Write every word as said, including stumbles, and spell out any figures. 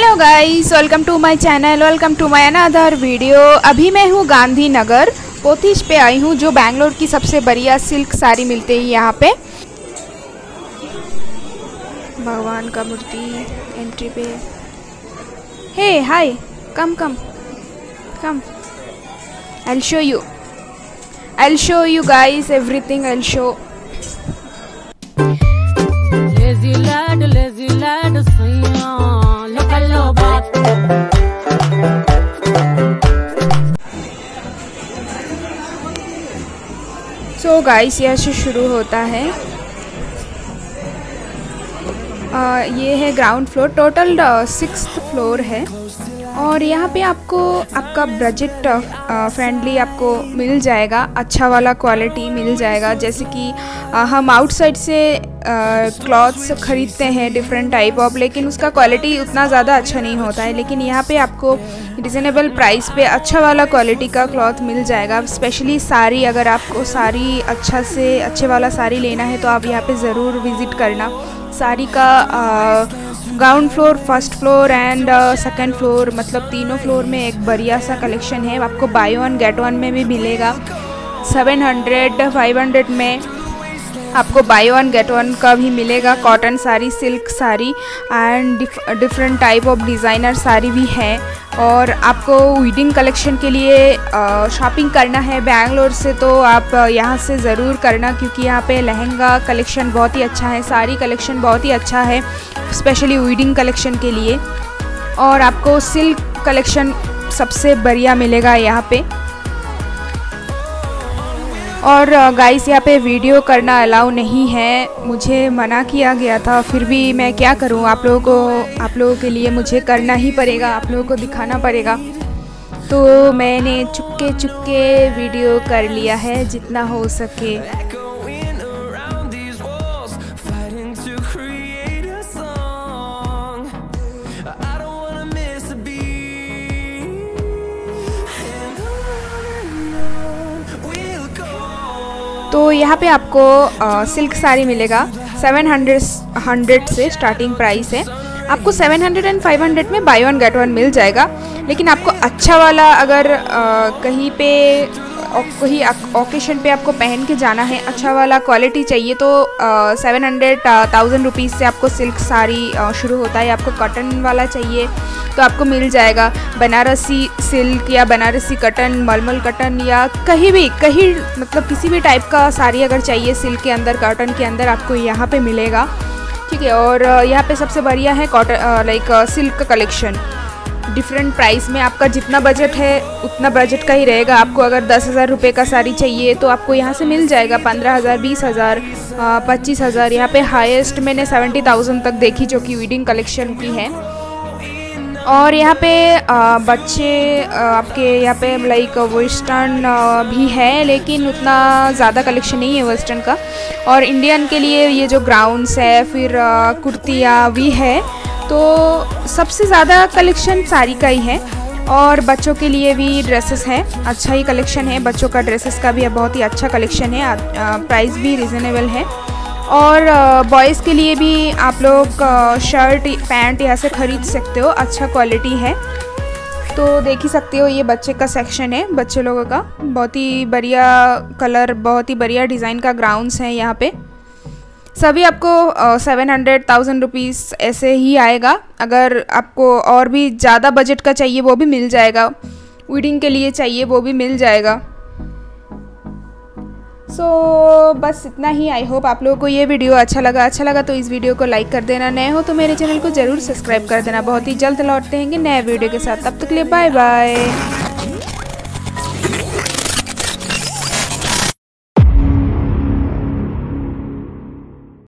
Hello guys, welcome to my channel, welcome to my another video. अभी मैं हूँ गांधी नगर पोथीस पे आई हूँ, जो बैंगलोर की सबसे बढ़िया सिल्क साड़ी मिलते हैं यहाँ पे। भगवान का मूर्ति एंट्री पे hey hi, come come come, I show you I show you guys everything, I show. So guys, यह से शुरू होता है। आ, ये है ground floor, total sixth floor है। और यहाँ पे आपको आपका बजट फ्रेंडली आपको मिल जाएगा, अच्छा वाला क्वालिटी मिल जाएगा। जैसे कि आ, हम आउटसाइड से क्लॉथ्स ख़रीदते हैं डिफरेंट टाइप ऑफ, लेकिन उसका क्वालिटी उतना ज़्यादा अच्छा नहीं होता है। लेकिन यहाँ पे आपको रिजनेबल प्राइस पे अच्छा वाला क्वालिटी का क्लॉथ मिल जाएगा। स्पेशली साड़ी, अगर आपको साड़ी अच्छा से अच्छे वाला साड़ी लेना है तो आप यहाँ पे ज़रूर विज़िट करना। साड़ी का ground floor, first floor and second floor, मतलब तीनों फ्लोर में एक बढ़िया सा कलेक्शन है। आपको बाय वन गेट वन में भी मिलेगा। सेवन हंड्रेड, फाइव हंड्रेड में आपको बाय वन गेट वन का भी मिलेगा। Cotton sari, silk sari and different type of designer sari भी है। और आपको वीडिंग कलेक्शन के लिए शॉपिंग करना है बैंगलोर से तो आप यहाँ से ज़रूर करना, क्योंकि यहाँ पे लहंगा कलेक्शन बहुत ही अच्छा है, साड़ी कलेक्शन बहुत ही अच्छा है, स्पेशली वीडिंग कलेक्शन के लिए। और आपको सिल्क कलेक्शन सबसे बढ़िया मिलेगा यहाँ पे। और गाइस, यहाँ पे वीडियो करना अलाउ नहीं है, मुझे मना किया गया था, फिर भी मैं क्या करूँ, आप लोगों को आप लोगों के लिए मुझे करना ही पड़ेगा, आप लोगों को दिखाना पड़ेगा। तो मैंने चुपके चुपके वीडियो कर लिया है जितना हो सके। तो यहाँ पे आपको आ, सिल्क साड़ी मिलेगा। सेवन हंड्रेड से स्टार्टिंग प्राइस है। आपको seven hundred and five hundred में बाय वन गेट वन मिल जाएगा। लेकिन आपको अच्छा वाला अगर आ, कहीं पे कहीं ओकेशन पे आपको पहन के जाना है, अच्छा वाला क्वालिटी चाहिए तो सेवन हंड्रेड थाउजेंड रुपीज़ से आपको सिल्क साड़ी शुरू होता है। आपको कॉटन वाला चाहिए तो आपको मिल जाएगा बनारसी सिल्क या बनारसी कटन, मलमल कटन या कहीं भी कहीं मतलब किसी भी टाइप का साड़ी अगर चाहिए सिल्क के अंदर, कॉटन के अंदर, आपको यहाँ पे मिलेगा। ठीक है। और यहाँ पे सबसे बढ़िया है cotton like silk collection, different price में। आपका जितना बजट है उतना बजट का ही रहेगा। आपको अगर दस हज़ार रुपये का साड़ी चाहिए तो आपको यहाँ से मिल जाएगा पंद्रह हज़ार, बीस हज़ार, पच्चीस हज़ार। यहाँ पर हाइस्ट मैंने सेवेंटी थाउजेंड तक देखी, जो कि वीडिंग कलेक्शन की है। और यहाँ पे आ, बच्चे आ, आपके यहाँ पे लाइक वेस्टर्न भी है, लेकिन उतना ज़्यादा कलेक्शन नहीं है वेस्टर्न का। और इंडियन के लिए ये जो ग्राउंड्स है, फिर कुर्तियाँ भी है। तो सबसे ज़्यादा कलेक्शन साड़ी का ही है। और बच्चों के लिए भी ड्रेसेस है, अच्छा ही कलेक्शन है। बच्चों का ड्रेसेस का भी बहुत ही अच्छा कलेक्शन है, प्राइस भी रिजनेबल है। और बॉयज़ के लिए भी आप लोग शर्ट, पैंट यहाँ से ख़रीद सकते हो, अच्छा क्वालिटी है। तो देख ही सकते हो, ये बच्चे का सेक्शन है, बच्चे लोगों का। बहुत ही बढ़िया कलर, बहुत ही बढ़िया डिज़ाइन का ग्राउंड्स है यहाँ पे। सभी आपको सेवन हंड्रेड थाउजेंड रुपीज़ ऐसे ही आएगा। अगर आपको और भी ज़्यादा बजट का चाहिए वो भी मिल जाएगा, वीडिंग के लिए चाहिए वो भी मिल जाएगा। सो so, बस इतना ही। आई होप आप लोगों को ये वीडियो अच्छा लगा। अच्छा लगा तो इस वीडियो को लाइक कर देना, नए हो तो मेरे चैनल को ज़रूर सब्सक्राइब कर देना। बहुत ही जल्द लौटते हैं नए वीडियो के साथ, तब तक के लिए बाय बाय।